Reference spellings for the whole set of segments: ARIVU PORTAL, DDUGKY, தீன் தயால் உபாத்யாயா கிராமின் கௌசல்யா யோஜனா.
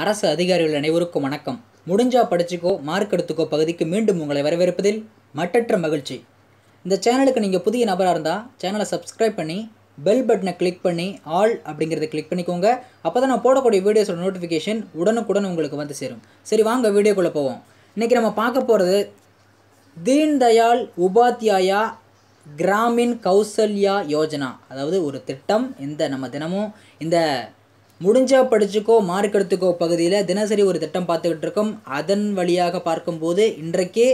அரசு அதிகாரிகள் அனைவருக்கும் வணக்கம். முடிஞ்சா படிச்சுக்கோ, மார்க் எடுத்துக்கோ பகுதிக்கு மீண்டும் உங்களை வரவேற்பதில் மட்டற்ற மகிழ்ச்சி. இந்த சேனலுக்கு நீங்கள் புதிய நபராக இருந்தால் சேனலை சப்ஸ்கிரைப் பண்ணி பெல் பட்டனை கிளிக் பண்ணி ஆல் அப்படிங்கிறத கிளிக் பண்ணிக்கோங்க. அப்போ தான் நான் போடக்கூடிய வீடியோஸோட நோட்டிஃபிகேஷன் உடனுக்குடன் உங்களுக்கு வந்து சேரும். சரி, வாங்க வீடியோக்குள்ளே போவோம். இன்றைக்கி நம்ம பார்க்க போகிறது தீன் தயால் உபாத்யாயா கிராமின் கௌசல்யா யோஜனா. அதாவது ஒரு திட்டம். இந்த நம்ம தினமும் இந்த முடிஞ்சா படிச்சுக்கோ மார்க் எடுத்துக்கோ பகுதியில் தினசரி ஒரு திட்டம் பார்த்துக்கிட்டு இருக்கோம். அதன் வழியாக பார்க்கும்போது இன்றைக்கு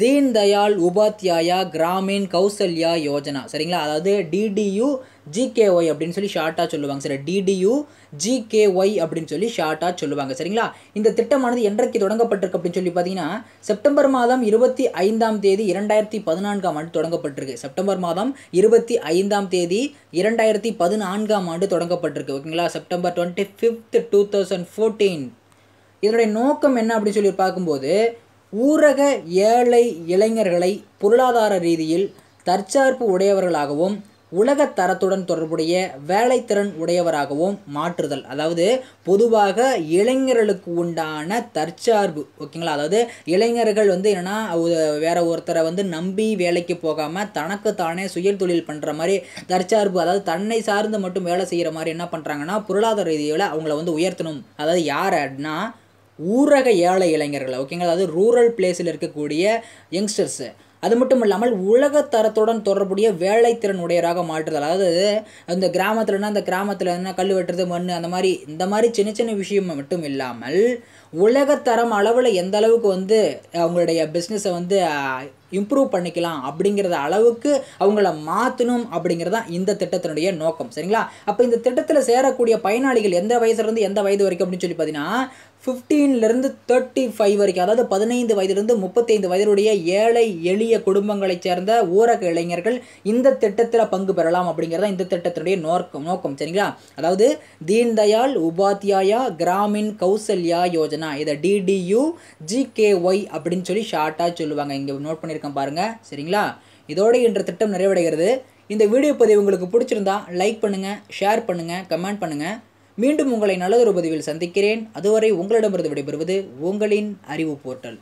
தீன் தயால் உபாத்யாயா கிராமின் கௌசல்யா யோஜனா, சரிங்களா? அதாவது DDUGKY அப்படின்னு சொல்லி ஷார்ட்டாக சொல்லுவாங்க. சரி, DDUGKY அப்படின்னு சொல்லி ஷார்ட்டாக சொல்லுவாங்க, சரிங்களா? இந்த திட்டமானது என்றைக்கு தொடங்கப்பட்டிருக்கு அப்படின்னு சொல்லி பார்த்தீங்கன்னா, செப்டம்பர் மாதம் 25ஆம் தேதி 2014ஆம் ஆண்டு தொடங்கப்பட்டிருக்கு. செப்டம்பர் மாதம் 25ஆம் தேதி 2014ஆம் ஆண்டு தொடங்கப்பட்டிருக்கு, ஓகேங்களா? செப்டம்பர் 25, 2014. இதனுடைய நோக்கம் என்ன அப்படின்னு சொல்லி பார்க்கும்போது, ஊரக ஏழை இளைஞர்களை பொருளாதார ரீதியில் தற்சார்பு உடையவர்களாகவும் உலக தரத்துடன் தொடர்புடைய வேலைத்திறன் உடையவராகவும் மாற்றுதல். அதாவது பொதுவாக இளைஞர்களுக்கு உண்டான தற்சார்பு, ஓகேங்களா? அதாவது இளைஞர்கள் என்னென்னா வேற ஒருத்தரை நம்பி வேலைக்கு போகாமல் தனக்கு தானே சுய தொழில் பண்ணுற மாதிரி தற்சார்பு, அதாவது தன்னை சார்ந்து மட்டும் வேலை செய்கிற மாதிரி என்ன பண்ணுறாங்கன்னா பொருளாதார ரீதியில் அவங்கள உயர்த்தணும். அதாவது யார் அப்படின்னா ஊரக ஏழை இளைஞர்கள், ஓகேங்களா? அதாவது ரூரல் பிளேஸில் இருக்கக்கூடிய யங்ஸ்டர்ஸு. அது மட்டும் இல்லாமல் உலகத்தரத்துடன் தொடர்புடைய வேலைத்திறன் உடையராக மாற்றுதல். அதாவது அந்த கிராமத்தில்னா அந்த கிராமத்தில் என்ன கல் வெட்டுறது, மண், அந்த மாதிரி இந்த மாதிரி சின்ன சின்ன விஷயம் மட்டும் இல்லாமல் உலகத்தரம் அளவில் எந்த அளவுக்கு அவங்களுடைய பிஸ்னஸை இம்ப்ரூவ் பண்ணிக்கலாம் அப்படிங்கிறத அளவுக்கு அவங்கள மாற்றணும் அப்படிங்கிறது தான் இந்த திட்டத்தினுடைய நோக்கம், சரிங்களா? அப்போ இந்த திட்டத்தில் சேரக்கூடிய பயனாளிகள் எந்த வயசுலேருந்து எந்த வயது வரைக்கும் அப்படின்னு சொல்லி பார்த்தீங்கன்னா 15லேருந்து 35 வரைக்கும், அதாவது 15 வயதுலேருந்து 35 வயதுடைய ஏழை எளிய குடும்பங்களைச் சேர்ந்த ஊரக இளைஞர்கள் இந்த திட்டத்தில் பங்கு பெறலாம் அப்படிங்கிறதா இந்த திட்டத்தினுடைய நோக்கம், சரிங்களா? அதாவது தீன் தயாள் உபாத்யாயா கிராமின் கௌசல்யா யோஜனா, இதை DDUGKY அப்படின்னு சொல்லி ஷார்ட்டாக சொல்லுவாங்க. இங்கே நோட் பண்ணியிருக்கேன் பாருங்கள், சரிங்களா? இதோட இன்று திட்டம் நிறைவடைகிறது. இந்த வீடியோ பதிவு உங்களுக்கு பிடிச்சிருந்தா லைக் பண்ணுங்கள், ஷேர் பண்ணுங்கள், கமெண்ட் பண்ணுங்கள். மீண்டும் உங்களை நல்லதொரு பதிவில் சந்திக்கிறேன். அதுவரை உங்களிடமிருந்து விடைபெறுவது உங்களின் அறிவு போர்ட்டல்.